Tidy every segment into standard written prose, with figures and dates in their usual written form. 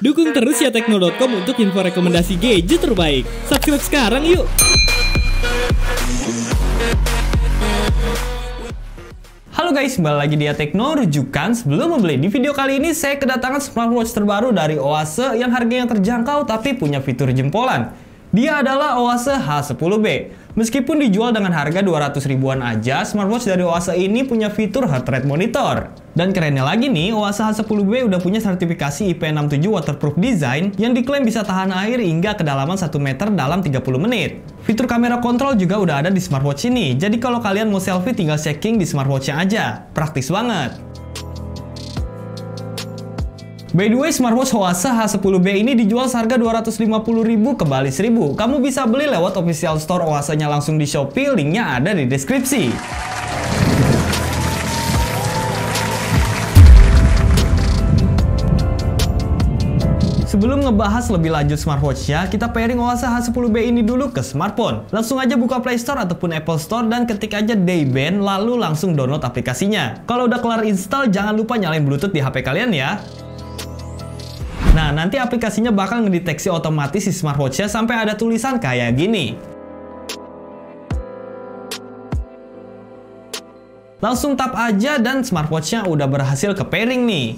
Dukung terus ya Tekno.com untuk info rekomendasi gadget terbaik. Subscribe sekarang yuk! Halo guys, kembali lagi di Atecno Rujukan. Sebelum membeli, di video kali ini saya kedatangan smartwatch terbaru dari Oase yang harganya terjangkau tapi punya fitur jempolan. Dia adalah Oase H10B. Meskipun dijual dengan harga 200 ribuan aja, smartwatch dari Oase ini punya fitur heart rate monitor. Dan kerennya lagi nih, Oase H10B udah punya sertifikasi IP67 waterproof design yang diklaim bisa tahan air hingga kedalaman 1 meter dalam 30 menit. Fitur kamera kontrol juga udah ada di smartwatch ini, jadi kalau kalian mau selfie tinggal checking di smartwatchnya aja. Praktis banget. By the way, smartwatch Oase H10B ini dijual seharga 250.000 kembali 1.000. Kamu bisa beli lewat official store Oase-nya langsung di Shopee, linknya ada di deskripsi. Sebelum ngebahas lebih lanjut smartwatch-nya, kita pairing Oase H10B ini dulu ke smartphone. Langsung aja buka Play Store ataupun Apple Store dan ketik aja Dayband, lalu langsung download aplikasinya. Kalau udah kelar install, jangan lupa nyalain Bluetooth di HP kalian ya. Nah, nanti aplikasinya bakal ngedeteksi otomatis si smartwatch-nya sampai ada tulisan kayak gini. Langsung tap aja dan smartwatch-nya udah berhasil ke pairing nih.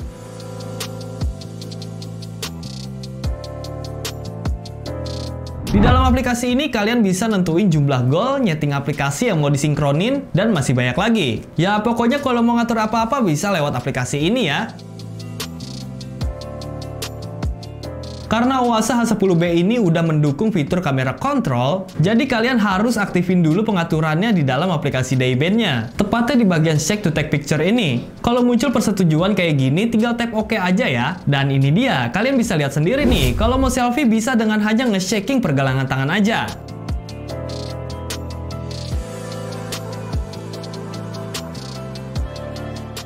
Di dalam aplikasi ini kalian bisa nentuin jumlah goal, nyeting aplikasi yang mau disinkronin, dan masih banyak lagi. Ya pokoknya kalau mau ngatur apa-apa bisa lewat aplikasi ini ya. Karena Oase H10B ini udah mendukung fitur kamera kontrol, jadi kalian harus aktifin dulu pengaturannya di dalam aplikasi Dayband-nya. Tepatnya di bagian check to take picture ini. Kalau muncul persetujuan kayak gini, tinggal tap OK aja ya. Dan ini dia, kalian bisa lihat sendiri nih. Kalau mau selfie bisa dengan hanya nge-checking pergelangan tangan aja.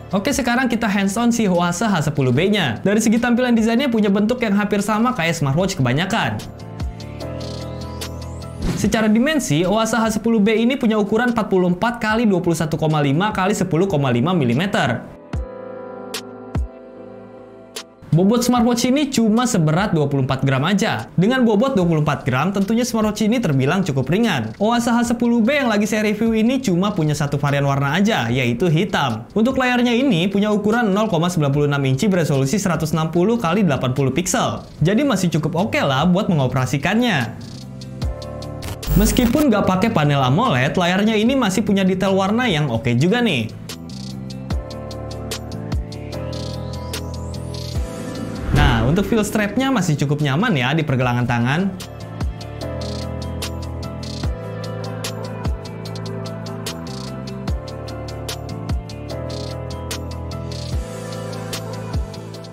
Oke, sekarang kita hands on si Oase H10B-nya. Dari segi tampilan desainnya punya bentuk yang hampir sama kayak smartwatch kebanyakan. Secara dimensi, Oase H10B ini punya ukuran 44 x 21,5 x 10,5 mm. Bobot smartwatch ini cuma seberat 24 gram aja. Dengan bobot 24 gram, tentunya smartwatch ini terbilang cukup ringan. Oase H10B yang lagi saya review ini cuma punya satu varian warna aja, yaitu hitam. Untuk layarnya ini punya ukuran 0,96 inci beresolusi 160 x 80 pixel. Jadi masih cukup oke lah buat mengoperasikannya. Meskipun nggak pakai panel AMOLED, layarnya ini masih punya detail warna yang oke juga nih. Untuk feel strapnya masih cukup nyaman ya di pergelangan tangan.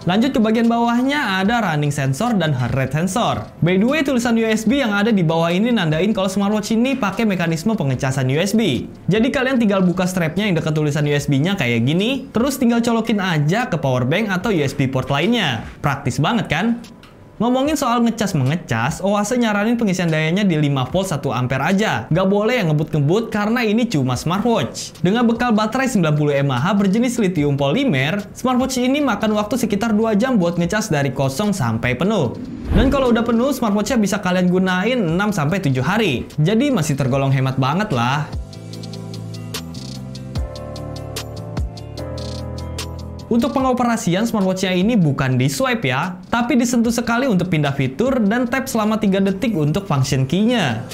Lanjut ke bagian bawahnya ada running sensor dan heart rate sensor. By the way, tulisan USB yang ada di bawah ini nandain kalau smartwatch ini pakai mekanisme pengecasan USB. Jadi kalian tinggal buka strapnya yang dekat tulisan USB-nya kayak gini, terus tinggal colokin aja ke power bank atau USB port lainnya. Praktis banget kan? Ngomongin soal ngecas-mengecas, Oase nyaranin pengisian dayanya di 5V 1A aja. Gak boleh yang ngebut-ngebut karena ini cuma smartwatch. Dengan bekal baterai 90 mAh berjenis lithium polimer, smartwatch ini makan waktu sekitar 2 jam buat ngecas dari kosong sampai penuh. Dan kalau udah penuh, smartwatch-nya bisa kalian gunain 6-7 hari. Jadi masih tergolong hemat banget lah. Untuk pengoperasian, smartwatch-nya ini bukan di swipe ya, tapi disentuh sekali untuk pindah fitur dan tap selama 3 detik untuk function key-nya.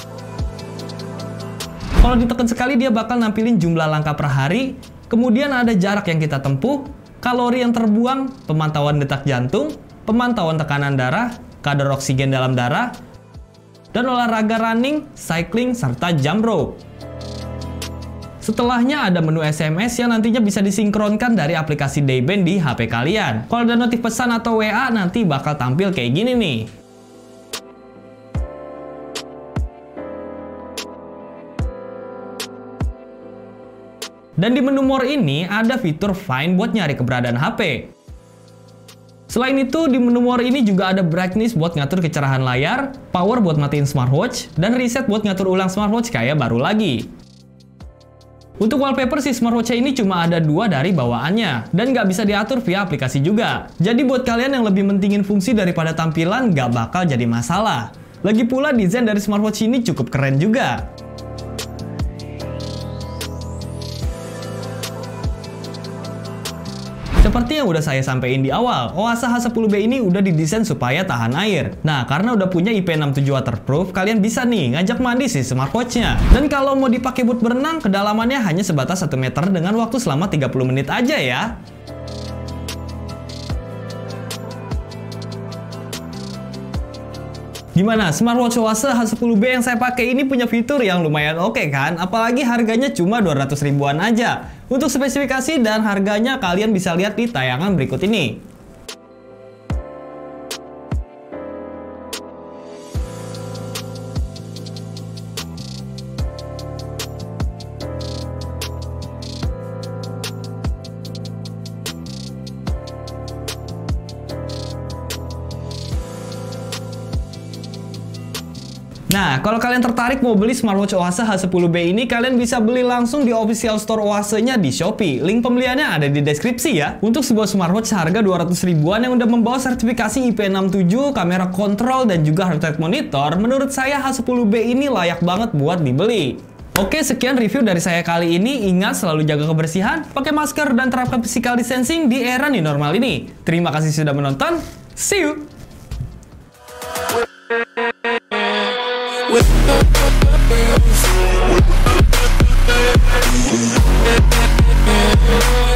Kalau ditekan sekali dia bakal nampilin jumlah langkah per hari, kemudian ada jarak yang kita tempuh, kalori yang terbuang, pemantauan detak jantung, pemantauan tekanan darah, kadar oksigen dalam darah, dan olahraga running, cycling, serta jump rope. Setelahnya ada menu SMS yang nantinya bisa disinkronkan dari aplikasi Dayband di HP kalian. Kalau ada notif pesan atau WA nanti bakal tampil kayak gini nih. Dan di menu More ini ada fitur Find buat nyari keberadaan HP. Selain itu, di menu More ini juga ada Brightness buat ngatur kecerahan layar, Power buat matiin smartwatch, dan Reset buat ngatur ulang smartwatch kayak baru lagi. Untuk wallpaper si smartwatch ini cuma ada 2 dari bawaannya, dan nggak bisa diatur via aplikasi juga. Jadi buat kalian yang lebih mentingin fungsi daripada tampilan, nggak bakal jadi masalah. Lagi pula desain dari smartwatch ini cukup keren juga. Seperti yang udah saya sampein di awal, Oase H10B ini udah didesain supaya tahan air. Nah, karena udah punya IP67 waterproof, kalian bisa nih ngajak mandi si smartwatch-nya. Dan kalau mau dipakai buat berenang, kedalamannya hanya sebatas 1 meter dengan waktu selama 30 menit aja ya. Gimana, smartwatch Oase H10B yang saya pakai ini punya fitur yang lumayan oke kan? Apalagi harganya cuma 200 ribuan aja. Untuk spesifikasi dan harganya kalian bisa lihat di tayangan berikut ini. Nah, kalau kalian tertarik mau beli smartwatch Oase H10B ini, kalian bisa beli langsung di official store Oase-nya di Shopee. Link pembeliannya ada di deskripsi ya. Untuk sebuah smartwatch harga 200 ribuan yang udah membawa sertifikasi IP67, kamera kontrol, dan juga heart rate monitor, menurut saya H10B ini layak banget buat dibeli. Oke, sekian review dari saya kali ini. Ingat selalu jaga kebersihan, pakai masker, dan terapkan physical distancing di era new normal ini. Terima kasih sudah menonton. See you!